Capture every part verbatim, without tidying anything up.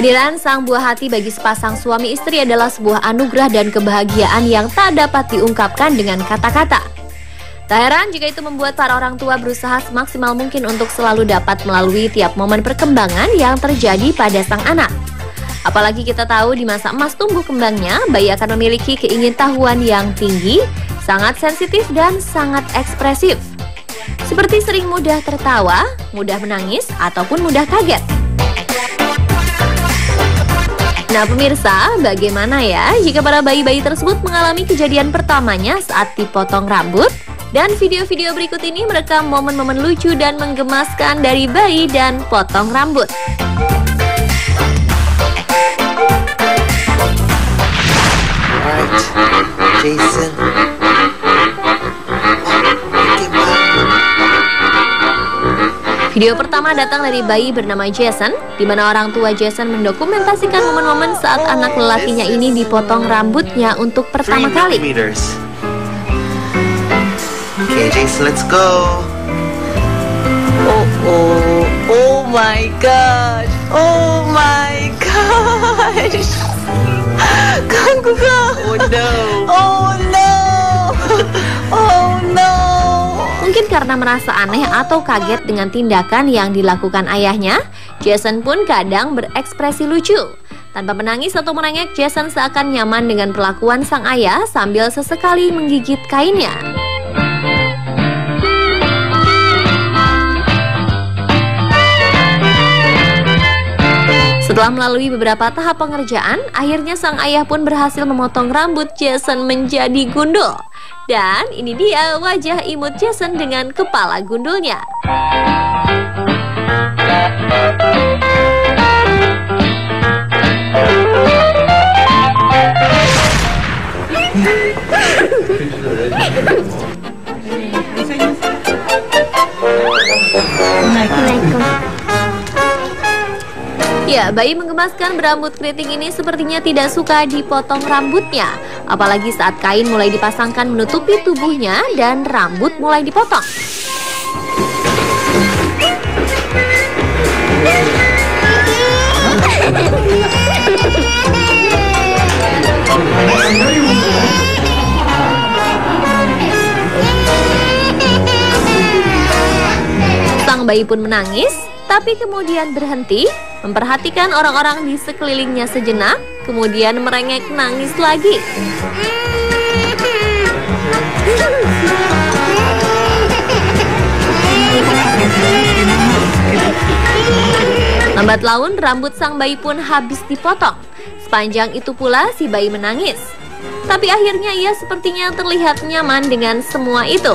Kehadiran sang buah hati bagi sepasang suami istri adalah sebuah anugerah dan kebahagiaan yang tak dapat diungkapkan dengan kata-kata. Tak heran jika itu membuat para orang tua berusaha semaksimal mungkin untuk selalu dapat melalui tiap momen perkembangan yang terjadi pada sang anak. Apalagi kita tahu di masa emas tumbuh kembangnya, bayi akan memiliki keingintahuan yang tinggi, sangat sensitif dan sangat ekspresif. Seperti sering mudah tertawa, mudah menangis, ataupun mudah kaget. Nah pemirsa, bagaimana ya jika para bayi-bayi tersebut mengalami kejadian pertamanya saat dipotong rambut? Dan video-video berikut ini merekam momen-momen lucu dan menggemaskan dari bayi dan potong rambut. Alright, Jason. Video pertama datang dari bayi bernama Jason, di mana orang tua Jason mendokumentasikan momen-momen saat anak lelakinya ini dipotong rambutnya untuk pertama kali. Okay, Jason, let's go. Oh, oh, oh my god, oh my god. Oh no, oh no, oh no. Mungkin karena merasa aneh atau kaget dengan tindakan yang dilakukan ayahnya, Jason pun kadang berekspresi lucu. Tanpa menangis atau merengek, Jason seakan nyaman dengan perlakuan sang ayah sambil sesekali menggigit kainnya. Setelah melalui beberapa tahap pengerjaan, akhirnya sang ayah pun berhasil memotong rambut Jason menjadi gundul. Dan ini dia wajah imut Jason dengan kepala gundulnya. Ya, bayi menggemaskan berambut keriting ini sepertinya tidak suka dipotong rambutnya. Apalagi saat kain mulai dipasangkan menutupi tubuhnya dan rambut mulai dipotong. Sang bayi pun menangis, tapi kemudian berhenti, memperhatikan orang-orang di sekelilingnya sejenak, kemudian merengek nangis lagi. Lambat laun rambut sang bayi pun habis dipotong. Sepanjang itu pula si bayi menangis. Tapi akhirnya ia sepertinya terlihat nyaman dengan semua itu.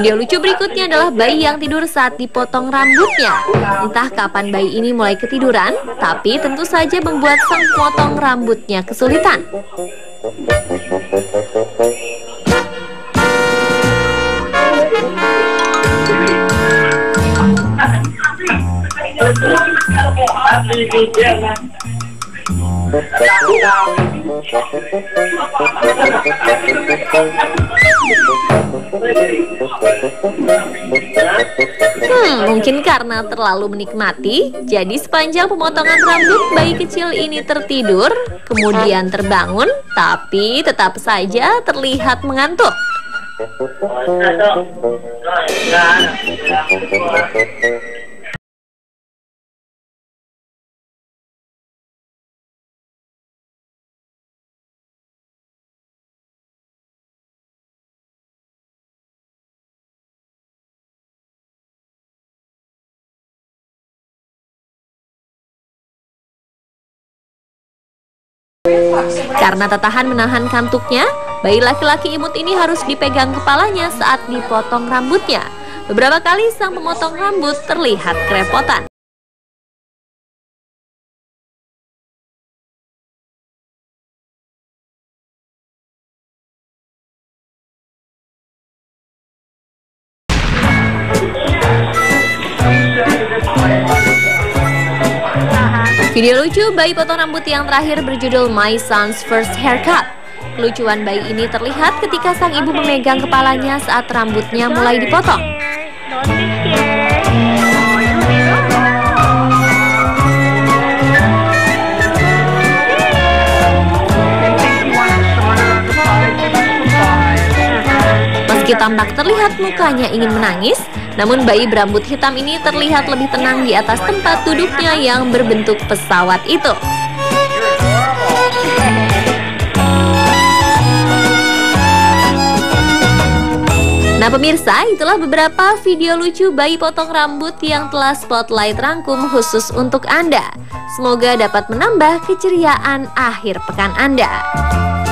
Video lucu berikutnya adalah bayi yang tidur saat dipotong rambutnya. Entah kapan bayi ini mulai ketiduran, tapi tentu saja membuat sang potong rambutnya kesulitan. Hmm, mungkin karena terlalu menikmati, jadi sepanjang pemotongan rambut bayi kecil ini tertidur, kemudian terbangun, tapi tetap saja terlihat mengantuk. Karena tak tahan menahan kantuknya, bayi laki-laki imut ini harus dipegang kepalanya saat dipotong rambutnya. Beberapa kali sang pemotong rambut terlihat kerepotan. Video lucu bayi potong rambut yang terakhir berjudul My Son's First Haircut. Kelucuan bayi ini terlihat ketika sang ibu memegang kepalanya saat rambutnya mulai dipotong. Meski tampak terlihat mukanya ingin menangis, namun bayi berambut hitam ini terlihat lebih tenang di atas tempat duduknya yang berbentuk pesawat itu. Nah pemirsa, itulah beberapa video lucu bayi potong rambut yang telah Spotlite rangkum khusus untuk Anda. Semoga dapat menambah keceriaan akhir pekan Anda.